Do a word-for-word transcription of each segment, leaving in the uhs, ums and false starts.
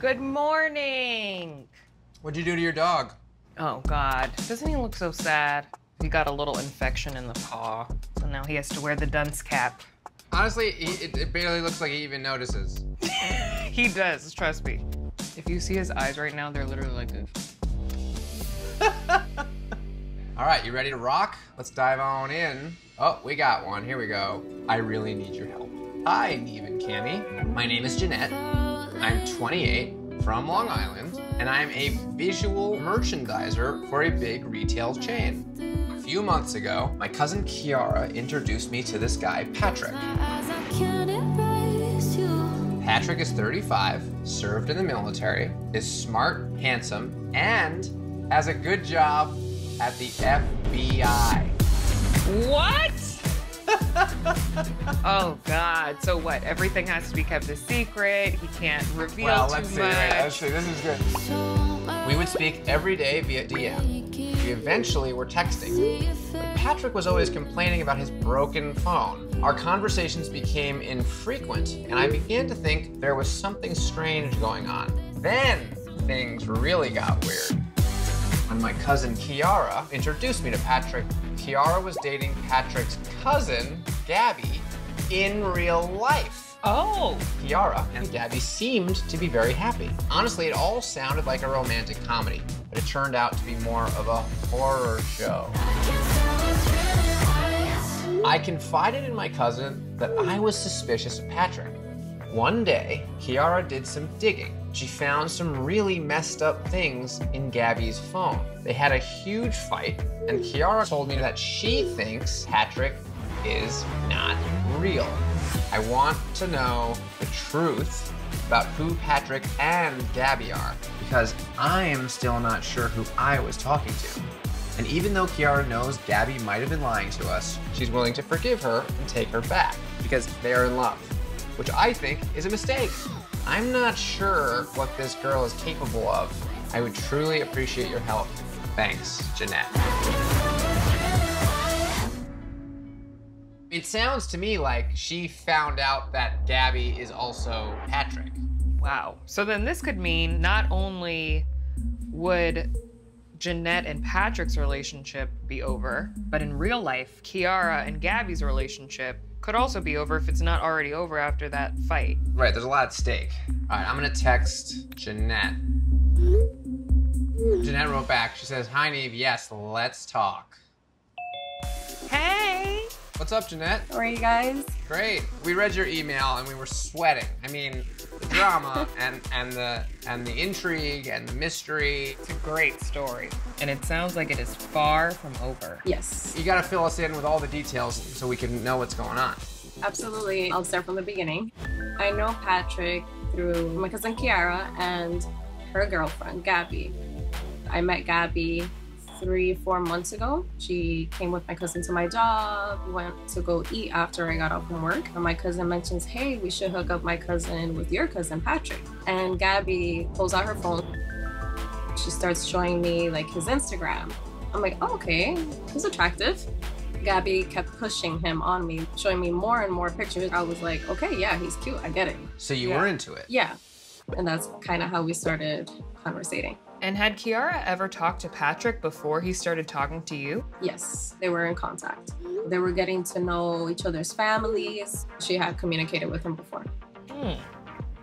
Good morning. What'd you do to your dog? Oh, God. Doesn't he look so sad? He got a little infection in the paw, so now he has to wear the dunce cap. Honestly, he, it, it barely looks like he even notices. He does, trust me. If you see his eyes right now, they're literally like this. All right, you ready to rock? Let's dive on in. Oh, we got one. Here we go. I really need your help. Hi, Nev and Kamie. My name is Jeanette. I'm twenty-eight, from Long Island, and I'm a visual merchandiser for a big retail chain. A few months ago, my cousin Kiara introduced me to this guy, Patrick. Patrick is thirty-five, served in the military, is smart, handsome, and has a good job at the F B I. What? Oh, God. So what? Everything has to be kept a secret. He can't reveal well, too let's see, much. Right, let's see. This is good. We would speak every day via D M. We eventually were texting. But Patrick was always complaining about his broken phone. Our conversations became infrequent, and I began to think there was something strange going on. Then things really got weird. When my cousin Kiara introduced me to Patrick, Kiara was dating Patrick's cousin, Gabby, in real life. Oh. Kiara and Gabby seemed to be very happy. Honestly, it all sounded like a romantic comedy, but it turned out to be more of a horror show. I confided in my cousin that I was suspicious of Patrick. One day, Kiara did some digging. She found some really messed up things in Gabby's phone. They had a huge fight, and Kiara told me that she thinks Patrick is not real. I want to know the truth about who Patrick and Gabby are, because I am still not sure who I was talking to. And even though Kiara knows Gabby might have been lying to us, she's willing to forgive her and take her back, because they are in love, which I think is a mistake. I'm not sure what this girl is capable of. I would truly appreciate your help. Thanks, Jeanette. It sounds to me like she found out that Gabby is also Patrick. Wow. So then this could mean not only would Jeanette and Patrick's relationship be over, but in real life, Kiara and Gabby's relationship could also be over if it's not already over after that fight. Right, there's a lot at stake. All right, I'm gonna text Jeanette. Jeanette wrote back. She says, hi, Nev, yes, let's talk. Hey. What's up, Jeanette? How are you guys? Great. We read your email and we were sweating. I mean, the drama and, and, the, and the intrigue and the mystery. It's a great story. And it sounds like it is far from over. Yes. You gotta fill us in with all the details so we can know what's going on. Absolutely. I'll start from the beginning. I know Patrick through my cousin Kiara and her girlfriend, Gabby. I met Gabby three, four months ago. She came with my cousin to my job, went to go eat after I got off from work. And my cousin mentions, hey, we should hook up my cousin with your cousin, Patrick. And Gabby pulls out her phone. She starts showing me like his Instagram. I'm like, oh, okay, he's attractive. Gabby kept pushing him on me, showing me more and more pictures. I was like, okay, yeah, he's cute, I get it. So you yeah. were into it? Yeah, and that's kind of how we started conversating. And had Kiara ever talked to Patrick before he started talking to you? Yes, they were in contact. They were getting to know each other's families. She had communicated with him before. Hmm,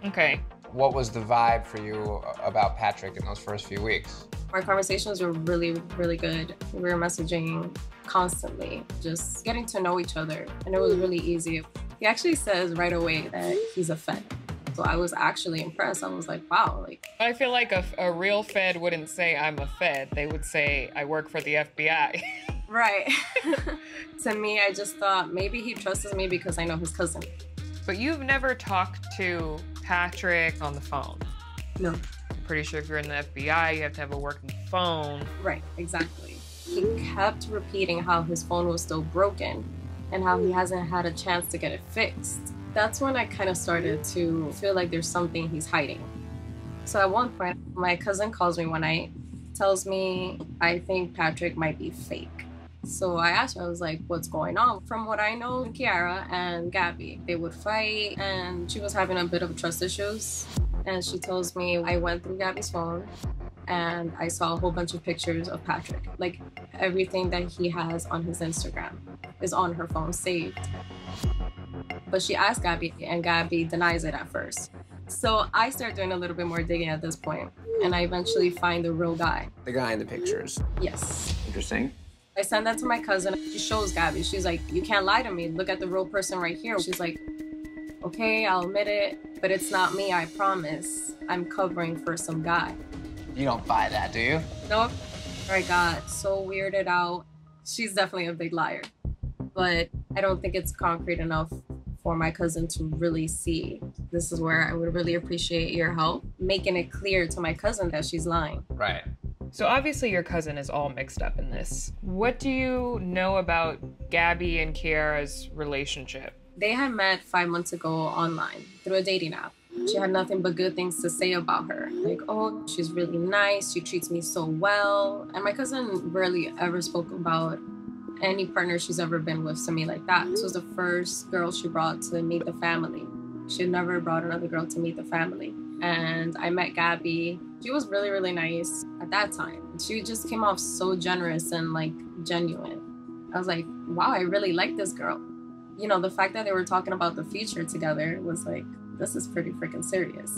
okay. What was the vibe for you about Patrick in those first few weeks? Our conversations were really, really good. We were messaging constantly, just getting to know each other. And it was really easy. He actually says right away that he's a Fed. So I was actually impressed. I was like, wow. Like, I feel like a, a real Fed wouldn't say I'm a Fed. They would say I work for the F B I. Right. To me, I just thought maybe he trusts me because I know his cousin. But you've never talked to Patrick on the phone? No. I'm pretty sure if you're in the F B I, you have to have a working phone. Right, exactly. He kept repeating how his phone was still broken and how he hasn't had a chance to get it fixed. That's when I kind of started to feel like there's something he's hiding. So at one point, my cousin calls me one night, tells me, I think Patrick might be fake. So I asked her, I was like, what's going on? From what I know, Kiara and Gabby, they would fight, and she was having a bit of trust issues. and she tells me, I went through Gabby's phone and I saw a whole bunch of pictures of Patrick. Like, everything that he has on his Instagram is on her phone, saved. But she asked Gabby, and Gabby denies it at first. So I start doing a little bit more digging at this point, and I eventually find the real guy. The guy in the pictures? Yes. Interesting. I send that to my cousin. She shows Gabby. She's like, you can't lie to me. Look at the real person right here. She's like, okay, I'll admit it, but it's not me, I promise. I'm covering for some guy. You don't buy that, do you? Nope. I got so weirded out. She's definitely a big liar, but I don't think it's concrete enough for my cousin to really see. This is where I would really appreciate your help, making it clear to my cousin that she's lying. Right. So obviously your cousin is all mixed up in this. What do you know about Gabby and Kiara's relationship? They had met five months ago online through a dating app. She had nothing but good things to say about her. Like, oh, she's really nice, she treats me so well. And my cousin rarely ever spoke about any partner she's ever been with to me like that. This was the first girl she brought to meet the family. She had never brought another girl to meet the family. And I met Gabby. She was really, really nice at that time. She just came off so generous and like genuine. I was like, wow, I really like this girl. You know, the fact that they were talking about the future together was like, this is pretty freaking serious.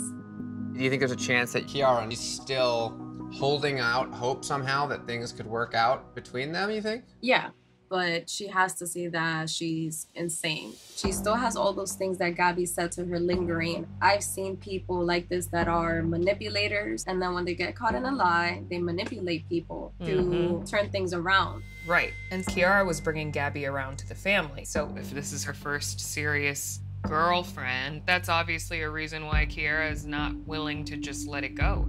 Do you think there's a chance that Kiara is still holding out hope somehow that things could work out between them, you think? Yeah, but she has to see that she's insane. She still has all those things that Gabby said to her lingering. I've seen people like this that are manipulators, and then when they get caught in a lie, they manipulate people mm-hmm. to turn things around. Right, and Kiara was bringing Gabby around to the family, so if this is her first serious girlfriend, that's obviously a reason why Kiara is not willing to just let it go.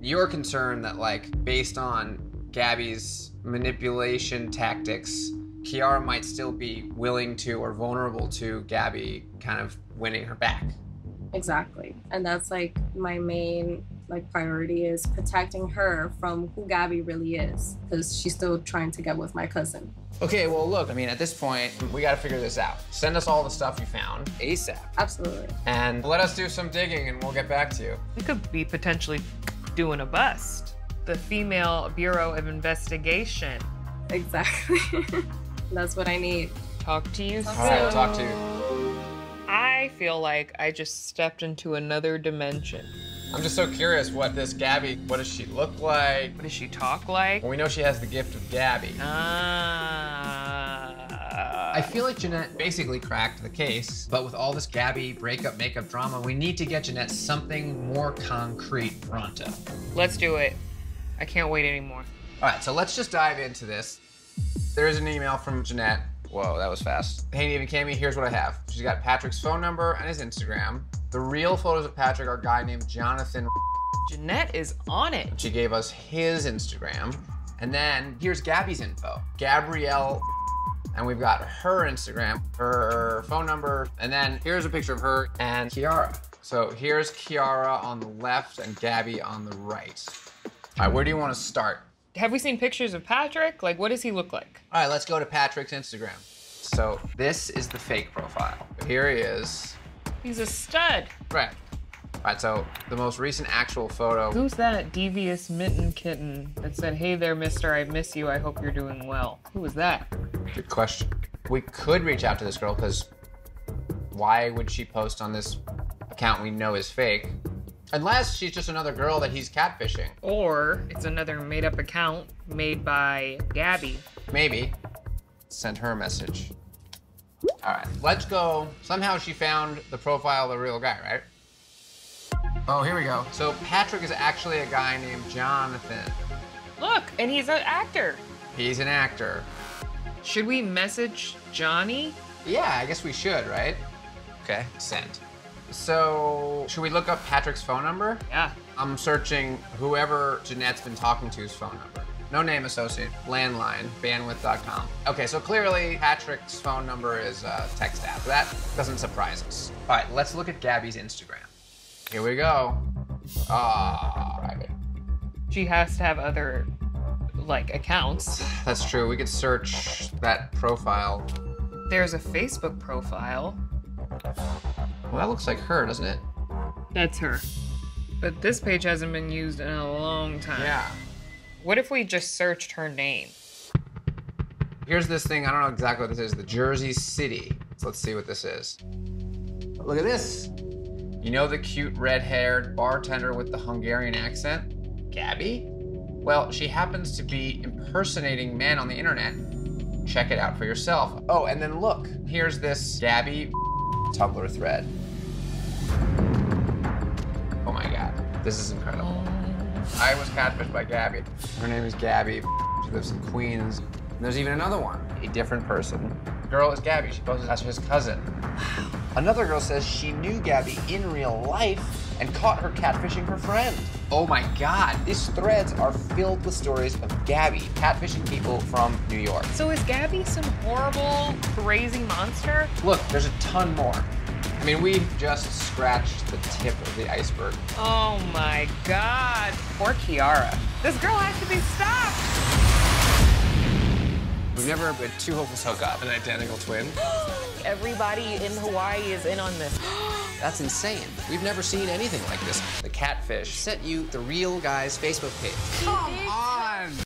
You're concerned that, like, based on Gabby's manipulation tactics, Kiara might still be willing to or vulnerable to Gabby kind of winning her back. Exactly. And that's, like, my main, like, priority is protecting her from who Gabby really is, because she's still trying to get with my cousin. Okay, well, look, I mean, at this point, we gotta figure this out. Send us all the stuff you found ASAP. Absolutely. And let us do some digging and we'll get back to you. We could be potentially doing a bust. The Female Bureau of Investigation. Exactly. That's what I need. Talk to you soon. All right, talk to you. I feel like I just stepped into another dimension. I'm just so curious what this Gabby, what does she look like? What does she talk like? Well, we know she has the gift of Gabby. Ah. I feel like Jeanette basically cracked the case, but with all this Gabby breakup, makeup drama, we need to get Jeanette something more concrete pronto. Let's do it. I can't wait anymore. All right, so let's just dive into this. There is an email from Jeanette. Whoa, that was fast. Hey, Nev and Kamie, here's what I have. She's got Patrick's phone number and his Instagram. The real photos of Patrick are a guy named Jonathan. Jeanette is on it. She gave us his Instagram. And then here's Gabby's info. Gabrielle, and we've got her Instagram, her phone number, and then here's a picture of her and Kiara. So here's Kiara on the left and Gabby on the right. All right, where do you want to start? Have we seen pictures of Patrick? Like, what does he look like? All right, let's go to Patrick's Instagram. So this is the fake profile. Here he is. He's a stud. Right. All right, so the most recent actual photo. Who's that devious mitten kitten that said, hey there, mister, I miss you, I hope you're doing well? Who was that? Good question. We could reach out to this girl, because why would she post on this account we know is fake? Unless she's just another girl that he's catfishing. Or it's another made-up account made by Gabby. Maybe. Send her a message. All right, let's go. Somehow she found the profile of the real guy, right? Oh, here we go. So Patrick is actually a guy named Jonathan. Look, and he's an actor. He's an actor. Should we message Johnny? Yeah, I guess we should, right? Okay, send. So, should we look up Patrick's phone number? Yeah. I'm searching whoever Jeanette's been talking to's phone number. No name associated, landline, bandwidth dot com. Okay, so clearly Patrick's phone number is uh, text app. That doesn't surprise us. All right, let's look at Gabby's Instagram. Here we go. Ah, oh, right. She has to have other, like, accounts. That's true, we could search that profile. There's a Facebook profile. Well, that looks like her, doesn't it? That's her. But this page hasn't been used in a long time. Yeah. What if we just searched her name? Here's this thing. I don't know exactly what this is. The Jersey City. So let's see what this is. But look at this. You know the cute red-haired bartender with the Hungarian accent? Gabby? Well, she happens to be impersonating men on the internet. Check it out for yourself. Oh, and then look. Here's this Gabby Tumblr thread. Oh my God, this is incredible. I was catfished by Gabby. Her name is Gabby. She lives in Queens. And there's even another one, a different person. The girl is Gabby. She poses as his cousin. Another girl says she knew Gabby in real life and caught her catfishing her friend. Oh my God. These threads are filled with stories of Gabby catfishing people from New York. So is Gabby some horrible, crazy monster? Look, there's a ton more. I mean, we've just scratched the tip of the iceberg. Oh my God. Poor Kiara. This girl has to be stopped. We've never been two hopefuls hook up, an identical twin. Everybody in Hawaii is in on this. That's insane. We've never seen anything like this. The catfish sent you the real guy's Facebook page. Come on.